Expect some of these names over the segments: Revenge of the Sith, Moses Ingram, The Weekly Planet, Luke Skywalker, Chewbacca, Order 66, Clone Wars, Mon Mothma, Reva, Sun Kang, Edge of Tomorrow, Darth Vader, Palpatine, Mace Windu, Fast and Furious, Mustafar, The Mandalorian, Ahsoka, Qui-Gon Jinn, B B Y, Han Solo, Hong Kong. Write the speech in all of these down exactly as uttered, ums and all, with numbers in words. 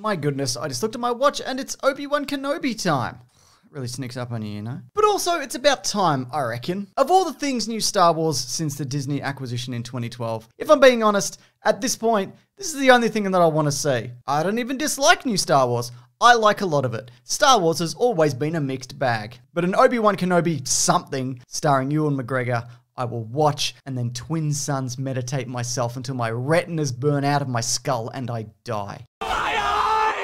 My goodness, I just looked at my watch and it's Obi-Wan Kenobi time. It really sneaks up on you, you know? But also, it's about time, I reckon. Of all the things new Star Wars since the Disney acquisition in twenty twelve, if I'm being honest, at this point, this is the only thing that I want to see. I don't even dislike new Star Wars. I like a lot of it. Star Wars has always been a mixed bag. But an Obi-Wan Kenobi something starring Ewan McGregor, I will watch and then twin suns meditate myself until my retinas burn out of my skull and I die.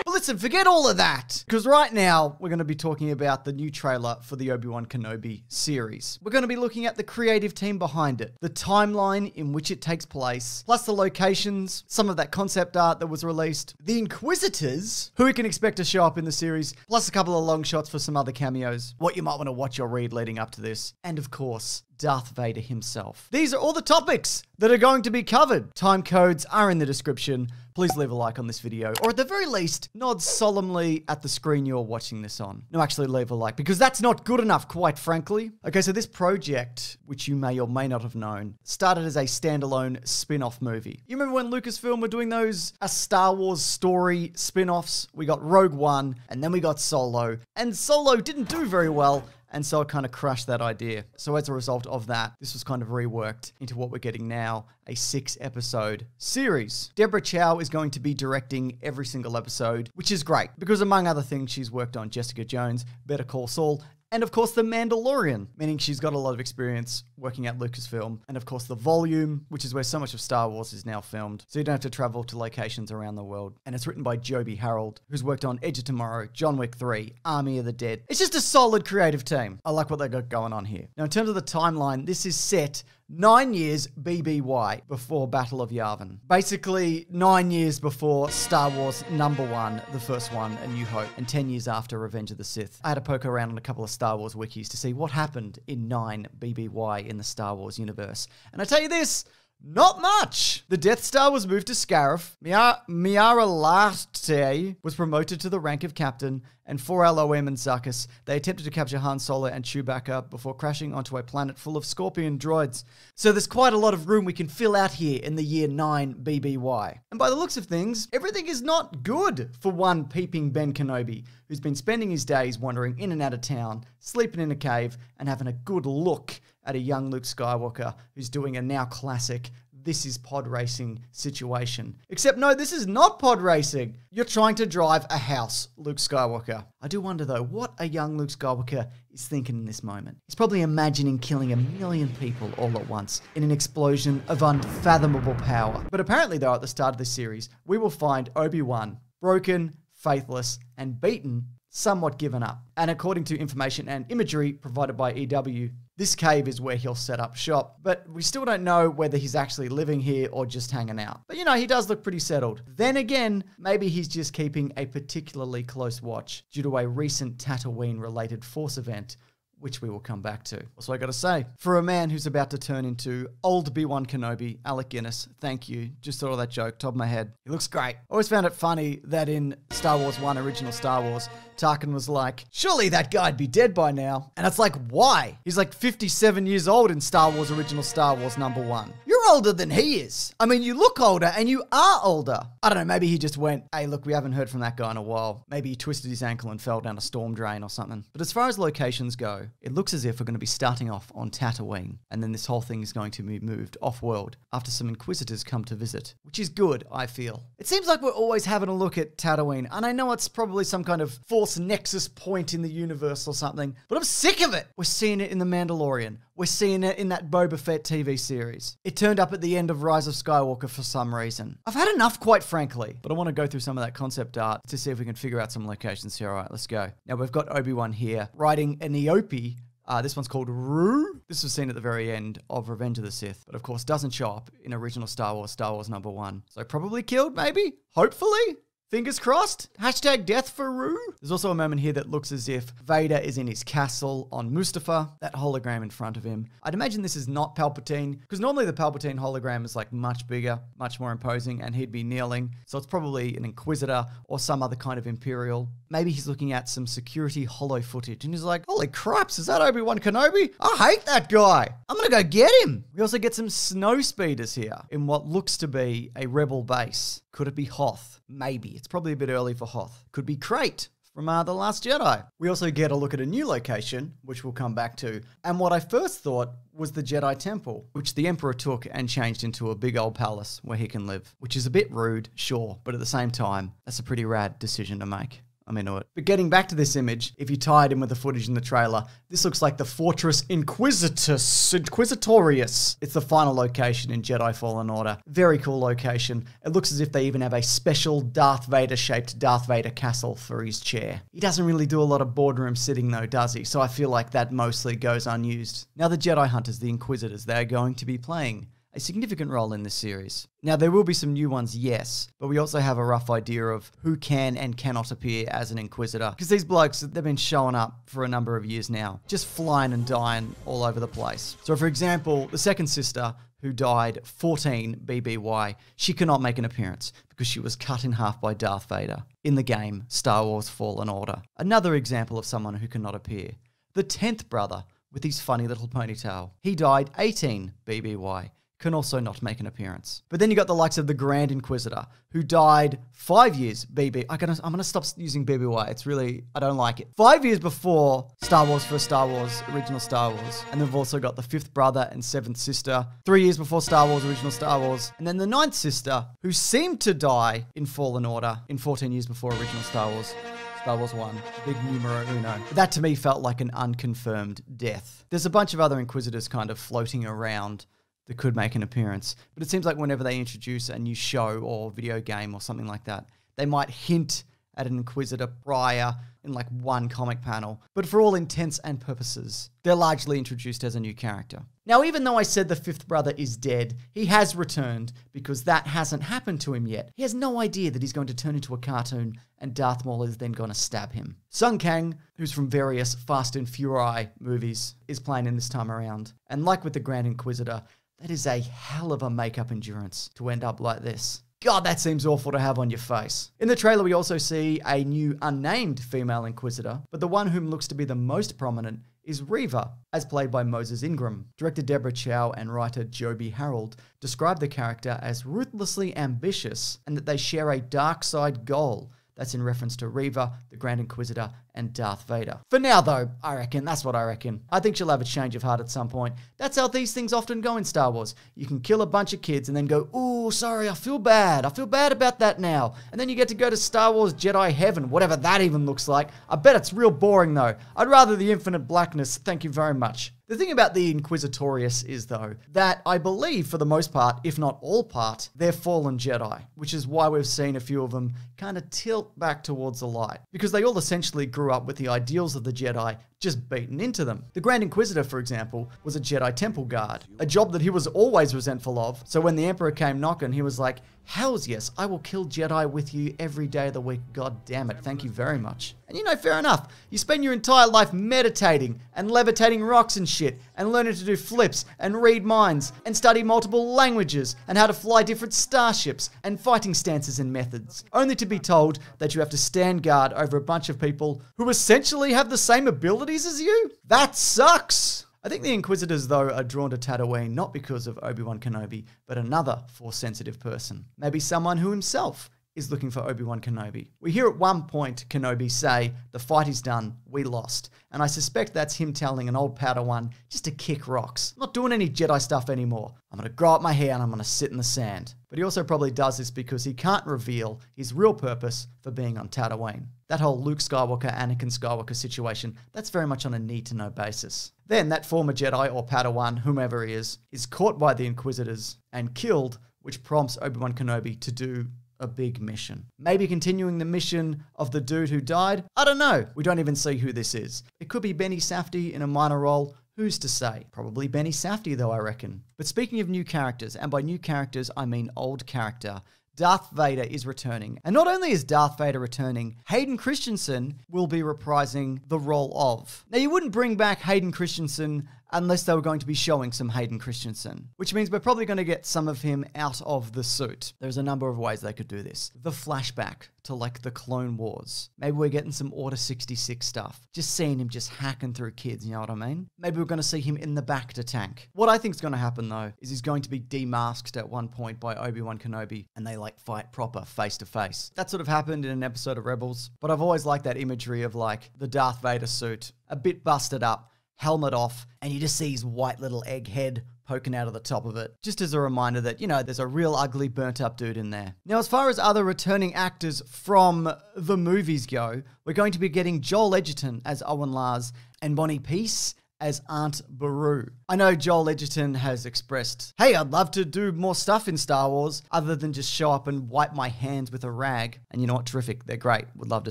But listen, forget all of that, because right now we're going to be talking about the new trailer for the Obi-Wan Kenobi series. We're going to be looking at the creative team behind it, the timeline in which it takes place, plus the locations, some of that concept art that was released, the Inquisitors, who we can expect to show up in the series, plus a couple of long shots for some other cameos, what you might want to watch or read leading up to this, and of course, Darth Vader himself. These are all the topics that are going to be covered. Time codes are in the description. Please leave a like on this video, or at the very least, nod solemnly at the screen you're watching this on. No, actually leave a like, because that's not good enough, quite frankly. Okay, so this project, which you may or may not have known, started as a standalone spin-off movie. You remember when Lucasfilm were doing those A Star Wars Story spin-offs? We got Rogue One, and then we got Solo, and Solo didn't do very well, and so it kind of crushed that idea. So as a result of that, this was kind of reworked into what we're getting now, a six episode series. Deborah Chow is going to be directing every single episode, which is great because among other things, she's worked on Jessica Jones, Better Call Saul, and of course, The Mandalorian, meaning she's got a lot of experience working at Lucasfilm. And of course, The Volume, which is where so much of Star Wars is now filmed. So you don't have to travel to locations around the world. And it's written by Joby Harold, who's worked on Edge of Tomorrow, John Wick three, Army of the Dead. It's just a solid creative team. I like what they got going on here. Now, in terms of the timeline, this is set nine years B B Y before Battle of Yavin. Basically, nine years before Star Wars number one, the first one, A New Hope, and ten years after Revenge of the Sith. I had to poke around on a couple of Star Wars wikis to see what happened in nine B B Y in the Star Wars universe. And I tell you this, not much. The Death Star was moved to Scarif. Miara Larte was promoted to the rank of captain, and for L O M and Zuckuss, they attempted to capture Han Solo and Chewbacca before crashing onto a planet full of Scorpion droids. So there's quite a lot of room we can fill out here in the year nine B B Y. And by the looks of things, everything is not good for one peeping Ben Kenobi, who's been spending his days wandering in and out of town, sleeping in a cave, and having a good look at a young Luke Skywalker who's doing a now classic this is pod racing situation. Except no, this is not pod racing. You're trying to drive a house, Luke Skywalker. I do wonder though, what a young Luke Skywalker is thinking in this moment. He's probably imagining killing a million people all at once in an explosion of unfathomable power. But apparently though, at the start of this series, we will find Obi-Wan broken, faithless, and beaten, somewhat given up. And according to information and imagery provided by E W, this cave is where he'll set up shop, but we still don't know whether he's actually living here or just hanging out. But you know, he does look pretty settled. Then again, maybe he's just keeping a particularly close watch due to a recent Tatooine-related force event, which we will come back to. Also, I gotta say, for a man who's about to turn into old B one Kenobi, Alec Guinness, thank you. Just thought of that joke, top of my head. He looks great. Always found it funny that in Star Wars one, original Star Wars, Tarkin was like, surely that guy'd be dead by now. And it's like, why? He's like fifty-seven years old in Star Wars, original Star Wars number one. You're older than he is. I mean, you look older and you are older. I don't know, maybe he just went, hey, look, we haven't heard from that guy in a while. Maybe he twisted his ankle and fell down a storm drain or something. But as far as locations go, it looks as if we're going to be starting off on Tatooine, and then this whole thing is going to be moved off-world after some Inquisitors come to visit, which is good, I feel. It seems like we're always having a look at Tatooine, and I know it's probably some kind of Force Nexus point in the universe or something, but I'm sick of it! We're seeing it in The Mandalorian. We're seeing it in that Boba Fett T V series. It turned up at the end of Rise of Skywalker for some reason. I've had enough, quite frankly, but I want to go through some of that concept art to see if we can figure out some locations here. All right, let's go. Now, we've got Obi-Wan here riding an Eope. Uh, this one's called Roo. This was seen at the very end of Revenge of the Sith, but of course doesn't show up in original Star Wars, Star Wars number one. So probably killed, maybe? Hopefully? Fingers crossed. Hashtag death for Roo. There's also a moment here that looks as if Vader is in his castle on Mustafar, that hologram in front of him. I'd imagine this is not Palpatine, because normally the Palpatine hologram is like much bigger, much more imposing, and he'd be kneeling. So it's probably an Inquisitor or some other kind of Imperial. Maybe he's looking at some security holo footage and he's like, holy cripes, is that Obi-Wan Kenobi? I hate that guy. I'm gonna go get him. We also get some snow speeders here in what looks to be a rebel base. Could it be Hoth? Maybe. It's probably a bit early for Hoth. Could be Crate from uh, The Last Jedi. We also get a look at a new location, which we'll come back to. And what I first thought was the Jedi Temple, which the Emperor took and changed into a big old palace where he can live, which is a bit rude, sure, but at the same time, that's a pretty rad decision to make. I'm into it. But getting back to this image, if you tie it in with the footage in the trailer, this looks like the Fortress Inquisitus, Inquisitorius. It's the final location in Jedi Fallen Order. Very cool location. It looks as if they even have a special Darth Vader-shaped Darth Vader castle for his chair. He doesn't really do a lot of boardroom sitting though, does he? So I feel like that mostly goes unused. Now the Jedi Hunters, the Inquisitors, they are going to be playing a significant role in this series. Now, there will be some new ones, yes, but we also have a rough idea of who can and cannot appear as an Inquisitor, because these blokes, they've been showing up for a number of years now, just flying and dying all over the place. So, for example, the second sister, who died fourteen B B Y, she cannot make an appearance because she was cut in half by Darth Vader in the game Star Wars Fallen Order. Another example of someone who cannot appear, the tenth brother with his funny little ponytail. He died eighteen B B Y. Can also not make an appearance. But then you got the likes of the Grand Inquisitor, who died five years B B. I gotta, I'm gonna stop using B B Y. It's really, I don't like it. Five years before Star Wars for Star Wars, original Star Wars. And then we've also got the fifth brother and seventh sister, three years before Star Wars, original Star Wars. And then the ninth sister, who seemed to die in Fallen Order in fourteen years before original Star Wars. Star Wars one, big numero uno. That to me felt like an unconfirmed death. There's a bunch of other Inquisitors kind of floating around that could make an appearance. But it seems like whenever they introduce a new show or video game or something like that, they might hint at an Inquisitor prior in like one comic panel. But for all intents and purposes, they're largely introduced as a new character. Now, even though I said the fifth brother is dead, he has returned because that hasn't happened to him yet. He has no idea that he's going to turn into a cartoon and Darth Maul is then going to stab him. Sun Kang, who's from various Fast and Furious movies, is playing in this time around. And like with the Grand Inquisitor, that is a hell of a makeup endurance to end up like this. God, that seems awful to have on your face. In the trailer, we also see a new unnamed female Inquisitor, but the one whom looks to be the most prominent is Reva, as played by Moses Ingram. Director Deborah Chow and writer Joby Harold describe the character as ruthlessly ambitious and that they share a dark side goal. That's in reference to Reva, the Grand Inquisitor, and Darth Vader. For now, though, I reckon. That's what I reckon. I think she'll have a change of heart at some point. That's how these things often go in Star Wars. You can kill a bunch of kids and then go, ooh, sorry, I feel bad. I feel bad about that now. And then you get to go to Star Wars Jedi Heaven, whatever that even looks like. I bet it's real boring, though. I'd rather the infinite blackness. Thank you very much. The thing about the Inquisitorius is, though, that I believe, for the most part, if not all part, they're fallen Jedi, which is why we've seen a few of them kind of tilt back towards the light, because they all essentially grew up with the ideals of the Jedi just beaten into them. The Grand Inquisitor, for example, was a Jedi Temple guard, a job that he was always resentful of, so when the Emperor came knocking, he was like, hells yes, I will kill Jedi with you every day of the week. God damn it. Thank you very much. And you know, fair enough. You spend your entire life meditating and levitating rocks and shit and learning to do flips and read minds and study multiple languages and how to fly different starships and fighting stances and methods, only to be told that you have to stand guard over a bunch of people who essentially have the same abilities as you? That sucks. I think the Inquisitors, though, are drawn to Tatooine not because of Obi-Wan Kenobi, but another Force-sensitive person. Maybe someone who himself is looking for Obi-Wan Kenobi. We hear at one point Kenobi say, the fight is done, we lost. And I suspect that's him telling an old Padawan just to kick rocks. I'm not doing any Jedi stuff anymore. I'm going to grow up my hair and I'm going to sit in the sand. But he also probably does this because he can't reveal his real purpose for being on Tatooine. That whole Luke Skywalker, Anakin Skywalker situation, that's very much on a need-to-know basis. Then that former Jedi or Padawan, whomever he is, is caught by the Inquisitors and killed, which prompts Obi-Wan Kenobi to do a big mission. Maybe continuing the mission of the dude who died? I don't know. We don't even see who this is. It could be Benny Safdie in a minor role. Who's to say? Probably Benny Safdie, though, I reckon. But speaking of new characters, and by new characters, I mean old character, Darth Vader is returning. And not only is Darth Vader returning, Hayden Christensen will be reprising the role of. Now, you wouldn't bring back Hayden Christensen unless they were going to be showing some Hayden Christensen, which means we're probably going to get some of him out of the suit. There's a number of ways they could do this. The flashback to like the Clone Wars. Maybe we're getting some Order sixty-six stuff. Just seeing him just hacking through kids, you know what I mean? Maybe we're going to see him in the back to tank. What I think is going to happen though, is he's going to be demasked at one point by Obi-Wan Kenobi and they like fight proper face to face. That sort of happened in an episode of Rebels, but I've always liked that imagery of like the Darth Vader suit, a bit busted up, helmet off, and you just see his white little egg head poking out of the top of it. Just as a reminder that, you know, there's a real ugly burnt up dude in there. Now, as far as other returning actors from the movies go, we're going to be getting Joel Edgerton as Owen Lars and Bonnie Peace as Aunt Beru. I know Joel Edgerton has expressed, hey, I'd love to do more stuff in Star Wars other than just show up and wipe my hands with a rag. And you know what? Terrific. They're great. Would love to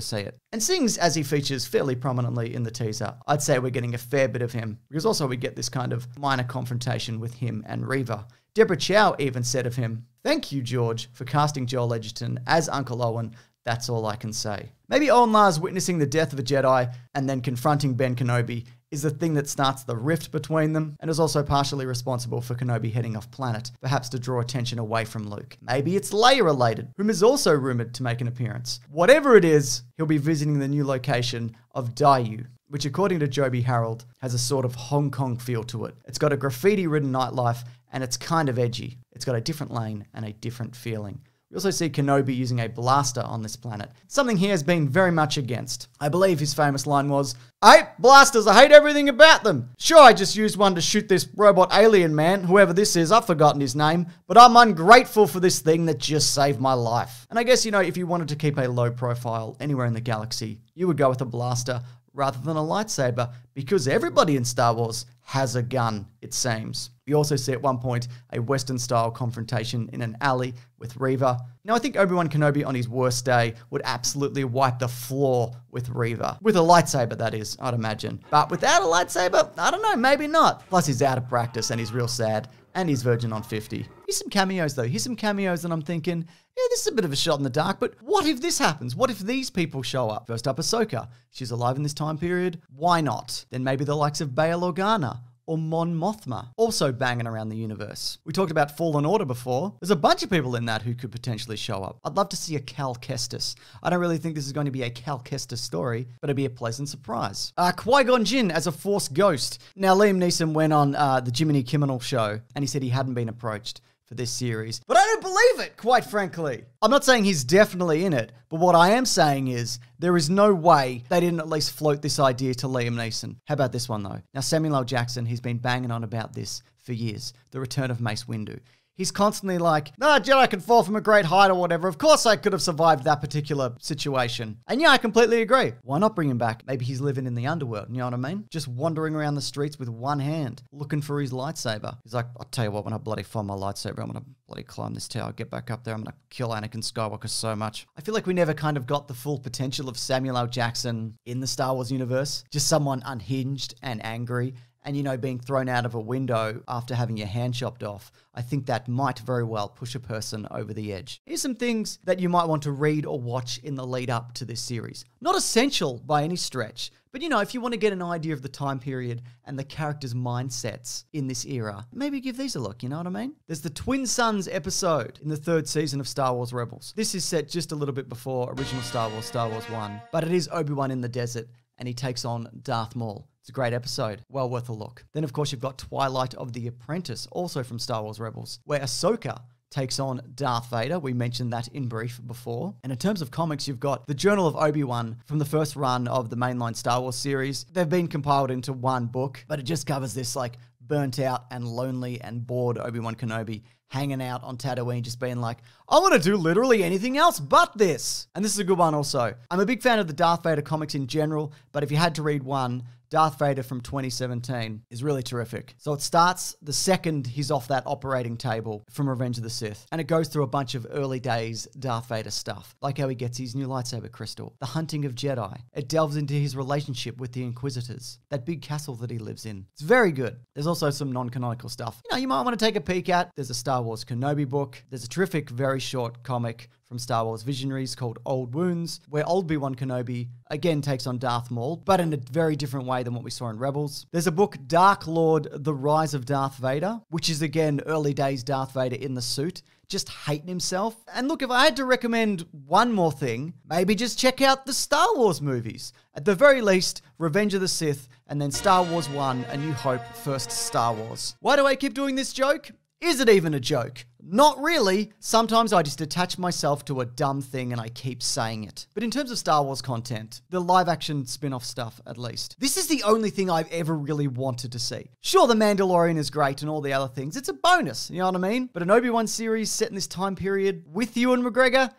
see it. And seeing as he features fairly prominently in the teaser, I'd say we're getting a fair bit of him because also we get this kind of minor confrontation with him and Reva. Deborah Chow even said of him, thank you, George, for casting Joel Edgerton as Uncle Owen. That's all I can say. Maybe Owen Lars witnessing the death of a Jedi and then confronting Ben Kenobi is the thing that starts the rift between them and is also partially responsible for Kenobi heading off planet, perhaps to draw attention away from Luke. Maybe it's Leia related, whom is also rumored to make an appearance. Whatever it is, he'll be visiting the new location of Dayu, which according to Joby Harold has a sort of Hong Kong feel to it. It's got a graffiti-ridden nightlife and it's kind of edgy. It's got a different lane and a different feeling. We also see Kenobi using a blaster on this planet, something he has been very much against. I believe his famous line was, I hate blasters, I hate everything about them. Sure, I just used one to shoot this robot alien man, whoever this is, I've forgotten his name, but I'm ungrateful for this thing that just saved my life. And I guess, you know, if you wanted to keep a low profile anywhere in the galaxy, you would go with a blaster rather than a lightsaber, because everybody in Star Wars has a gun, it seems. We also see at one point a Western-style confrontation in an alley with Reva. Now, I think Obi-Wan Kenobi on his worst day would absolutely wipe the floor with Reva. With a lightsaber, that is, I'd imagine. But without a lightsaber, I don't know, maybe not. Plus, he's out of practice and he's real sad, and he's virgin on fifty. Here's some cameos, though. Here's some cameos that I'm thinking, yeah, this is a bit of a shot in the dark, but what if this happens? What if these people show up? First up, Ahsoka. She's alive in this time period. Why not? Then maybe the likes of Bail Organa or Mon Mothma, also banging around the universe. We talked about Fallen Order before. There's a bunch of people in that who could potentially show up. I'd love to see a Cal Kestis. I don't really think this is going to be a Cal Kestis story, but it'd be a pleasant surprise. Uh, Qui-Gon Jinn as a Force ghost. Now, Liam Neeson went on uh, the Jiminy Kimmel show, and he said he hadn't been approached for this series. But I don't believe it, quite frankly. I'm not saying he's definitely in it, but what I am saying is there is no way they didn't at least float this idea to Liam Neeson. How about this one, though? Now, Samuel L. Jackson, he's been banging on about this for years, the return of Mace Windu. He's constantly like, no, Jedi can fall from a great height or whatever. Of course I could have survived that particular situation. And yeah, I completely agree. Why not bring him back? Maybe he's living in the underworld, you know what I mean? Just wandering around the streets with one hand, looking for his lightsaber. He's like, I'll tell you what, when I bloody find my lightsaber, I'm gonna bloody climb this tower, get back up there, I'm gonna kill Anakin Skywalker so much. I feel like we never kind of got the full potential of Samuel L. Jackson in the Star Wars universe. Just someone unhinged and angry. And, you know, being thrown out of a window after having your hand chopped off, I think that might very well push a person over the edge. Here's some things that you might want to read or watch in the lead up to this series. Not essential by any stretch, but, you know, if you want to get an idea of the time period and the characters' mindsets in this era, maybe give these a look, you know what I mean? There's the Twin Sons episode in the third season of Star Wars Rebels. This is set just a little bit before original Star Wars, Star Wars one, but it is Obi-Wan in the desert and he takes on Darth Maul. It's a great episode, well worth a look. Then of course you've got Twilight of the Apprentice, also from Star Wars Rebels, where Ahsoka takes on Darth Vader. We mentioned that in brief before. And in terms of comics, you've got The Journal of Obi-Wan from the first run of the mainline Star Wars series. They've been compiled into one book, but it just covers this like burnt out and lonely and bored Obi-Wan Kenobi hanging out on Tatooine, just being like, I want to do literally anything else but this. And this is a good one also. I'm a big fan of the Darth Vader comics in general, but if you had to read one, Darth Vader from twenty seventeen is really terrific. So it starts the second he's off that operating table from Revenge of the Sith, and it goes through a bunch of early days Darth Vader stuff, like how he gets his new lightsaber crystal, the hunting of Jedi. It delves into his relationship with the Inquisitors, that big castle that he lives in. It's very good. There's also some non-canonical stuff, you know, you might want to take a peek at. There's a Star Wars Kenobi book. There's a terrific, very very short comic from Star Wars Visionaries called Old Wounds, where Obi-Wan Kenobi again takes on Darth Maul, but in a very different way than what we saw in Rebels. There's a book, Dark Lord, The Rise of Darth Vader, which is again early days Darth Vader in the suit, just hating himself. And look, if I had to recommend one more thing, maybe just check out the Star Wars movies. At the very least, Revenge of the Sith, and then Star Wars one, A New Hope, first Star Wars. Why do I keep doing this joke? Is it even a joke? Not really. Sometimes I just attach myself to a dumb thing and I keep saying it. But in terms of Star Wars content, the live action spin-off stuff at least, this is the only thing I've ever really wanted to see. Sure, The Mandalorian is great and all the other things. It's a bonus, you know what I mean? But an Obi-Wan series set in this time period with Ewan McGregor?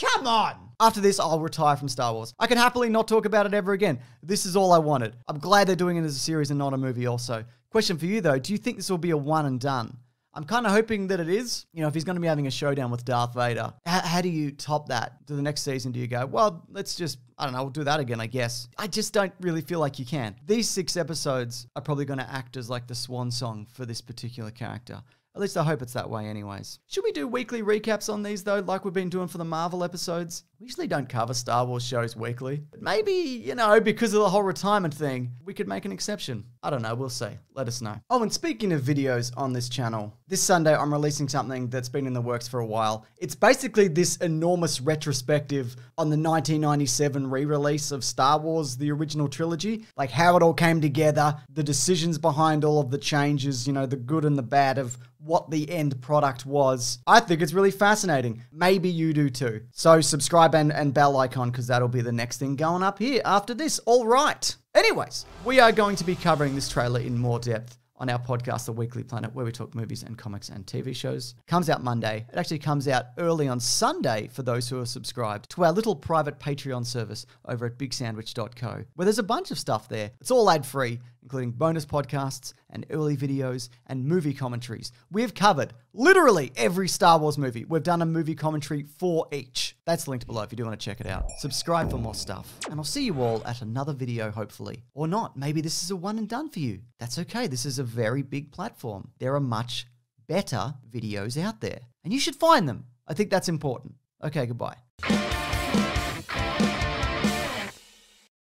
Come on! After this, I'll retire from Star Wars. I can happily not talk about it ever again. This is all I wanted. I'm glad they're doing it as a series and not a movie also. Question for you though, do you think this will be a one and done? I'm kind of hoping that it is. You know, if he's going to be having a showdown with Darth Vader, how, how do you top that? To the next season, do you go, well, let's just, I don't know, we'll do that again, I guess. I just don't really feel like you can. These six episodes are probably going to act as like the swan song for this particular character. At least I hope it's that way anyways. Should we do weekly recaps on these though, like we've been doing for the Marvel episodes? We usually don't cover Star Wars shows weekly. But maybe, you know, because of the whole retirement thing, we could make an exception. I don't know, we'll see. Let us know. Oh, and speaking of videos on this channel, this Sunday I'm releasing something that's been in the works for a while. It's basically this enormous retrospective on the nineteen ninety-seven re-release of Star Wars, the original trilogy. Like how it all came together, the decisions behind all of the changes, you know, the good and the bad of what the end product was. I think it's really fascinating. Maybe you do too. So subscribe and, and bell icon, because that'll be the next thing going up here after this. All right. Anyways, we are going to be covering this trailer in more depth on our podcast, The Weekly Planet, where we talk movies and comics and T V shows. Comes out Monday. It actually comes out early on Sunday for those who are subscribed to our little private Patreon service over at big sandwich dot co, where there's a bunch of stuff there. It's all ad-free, including bonus podcasts and early videos and movie commentaries. We've covered literally every Star Wars movie. We've done a movie commentary for each. That's linked below if you do want to check it out. Subscribe for more stuff. And I'll see you all at another video, hopefully. Or not. Maybe this is a one and done for you. That's okay. This is a very big platform. There are much better videos out there. And you should find them. I think that's important. Okay, goodbye.